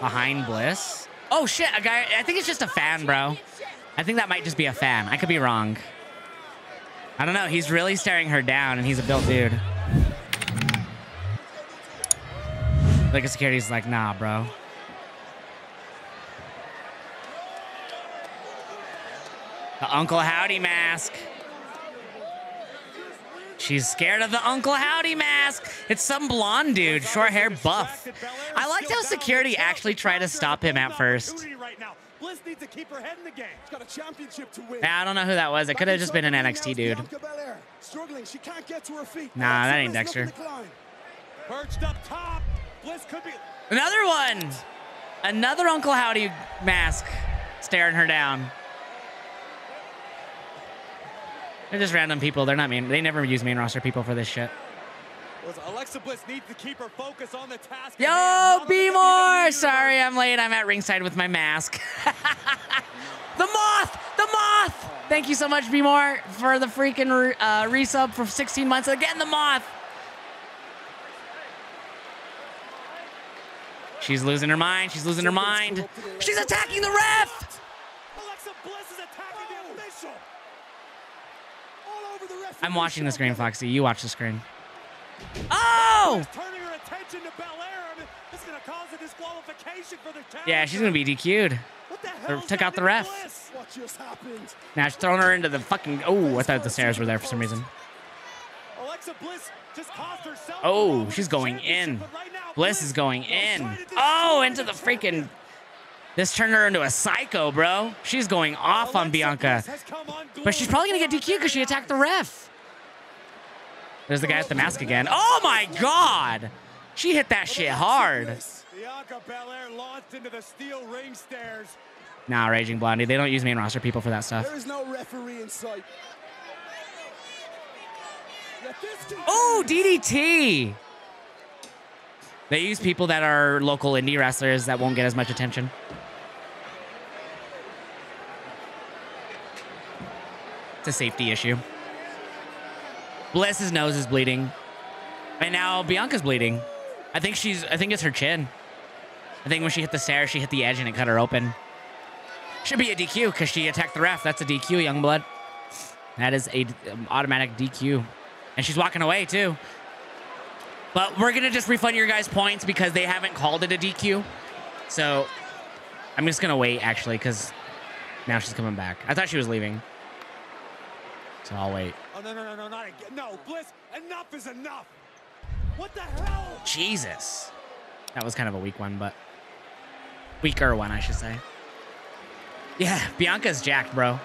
behind Bliss. Oh shit, a guy, I think it's just a fan, bro. I think that might just be a fan. I could be wrong. I don't know. He's really staring her down, and he's a built dude. Like a security's like, nah, bro. The Uncle Howdy mask. She's scared of the Uncle Howdy mask. It's some blonde dude, short hair, buff. I liked how security actually tried to stop him at first. Bliss needs to keep her head in the game. She's got a championship to win. Nah, I don't know who that was. It could have just been an NXT dude. Struggling. She can't get to her feet. Nah, that ain't Dexter. Perched up top. Bliss could be another one. Another Uncle Howdy mask staring her down. They're just random people. They're not main. They never use main roster people for this shit. Alexa Bliss needs to keep her focus on the task. Yo, B-more! Sorry, I'm late. I'm at ringside with my mask. The moth! The moth! Thank you so much, B-more, for the freaking resub for 16 months. Again, the moth! She's losing her mind. She's losing her mind. She's attacking the ref! Alexa Bliss is attacking the official. All over the ref. I'm watching the screen, Foxy. You watch the screen. Oh! Turning her attention to Belair. This is going to cause a disqualification for the challenge. Yeah, she's going to be DQ'd. What the hell? Took out the ref. What just happened? Now she's throwing her into the fucking... Oh, I thought the stairs were there for some reason. Alexa Bliss just cost herself. Oh, she's going in. Bliss is going in. Oh, into the freaking... This turned her into a psycho, bro. She's going off on Bianca. But she's probably going to get DQ'd because she attacked the ref. There's the guy with the mask again. Oh my God! She hit that shit hard. Bianca Belair launched into the steel ring stairs. Nah, Raging Blondie. They don't use main roster people for that stuff. There is no referee in sight. Oh, DDT! They use people that are local indie wrestlers that won't get as much attention. It's a safety issue. Bliss's nose is bleeding. And now Bianca's bleeding. I think it's her chin. I think when she hit the stairs, she hit the edge and it cut her open. Should be a DQ because she attacked the ref. That's a DQ, Youngblood. That is a automatic DQ. And she's walking away too. But we're gonna just refund your guys' points because they haven't called it a DQ. So I'm just gonna wait actually because now she's coming back. I thought she was leaving. So I'll wait. Oh, no, no, no, no, not again. No, Bliss, enough is enough. What the hell? Jesus. That was kind of a weak one, but... Weaker one, I should say. Yeah, Bianca's jacked, bro.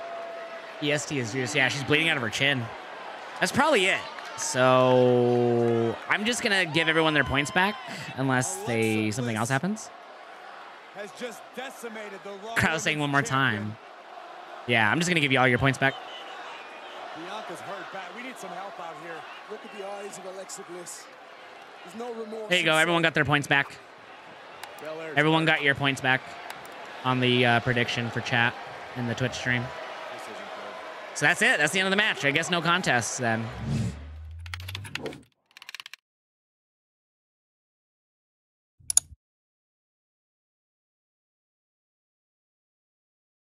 EST is juice. Yeah, she's bleeding out of her chin. That's probably it. So... I'm just going to give everyone their points back, unless they something else happens. Has just decimated the crowd saying one more time. Yeah, I'm just going to give you all your points back. Bianca's hurt bad. We need some help out here. Look at the eyes of Alexa Bliss. There's no remorse. There you go. Everyone got their points back. Everyone got your points back on the prediction for chat in the Twitch stream. So that's it. That's the end of the match. I guess no contests then.